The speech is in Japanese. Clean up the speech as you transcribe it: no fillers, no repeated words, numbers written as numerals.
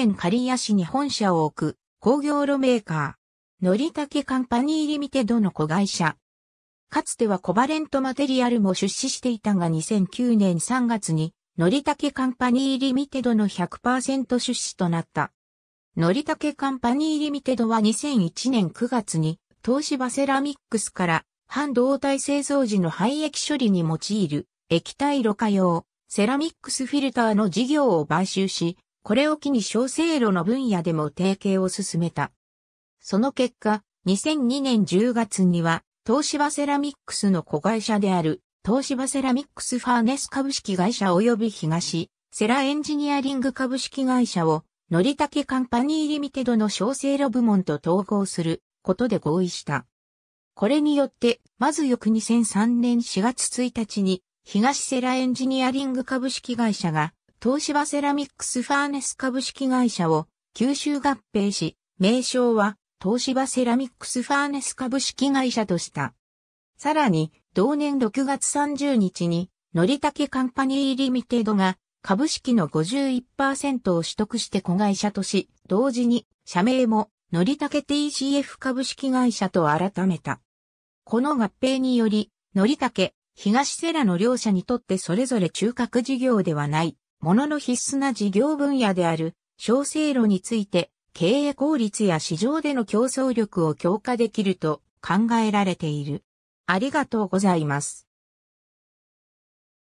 県刈谷市に本社を置く工業路メーカー、のりたけカンパニーリミテッドの子会社。かつてはコバレントマテリアルも出資していたが2009年3月に、のりたけカンパニーリミテッドの 100% 出資となった。のりたけカンパニーリミテッドは2001年9月に、東芝セラミックスから半導体製造時の廃液処理に用いる液体ろ過用セラミックスフィルターの事業を買収し、これを機に小生炉の分野でも提携を進めた。その結果、2002年10月には東芝セラミックスの子会社である東芝セラミックスファーネス株式会社及び東セラエンジニアリング株式会社をのりたけカンパニーリミテッドの小生炉部門と統合することで合意した。これによって、まず翌2003年4月1日に、東セラエンジニアリング株式会社が、東芝セラミックスファーネス株式会社を吸収合併し、名称は東芝セラミックスファーネス株式会社とした。さらに、同年6月30日に、のりたけカンパニーリミテッドが株式の 51% を取得して子会社とし、同時に社名も、のりたけ TCF 株式会社と改めた。この合併により、のりたけ、東セラの両社にとってそれぞれ中核事業ではない、ものの必須な事業分野である、小生炉について、経営効率や市場での競争力を強化できると考えられている。ありがとうございます。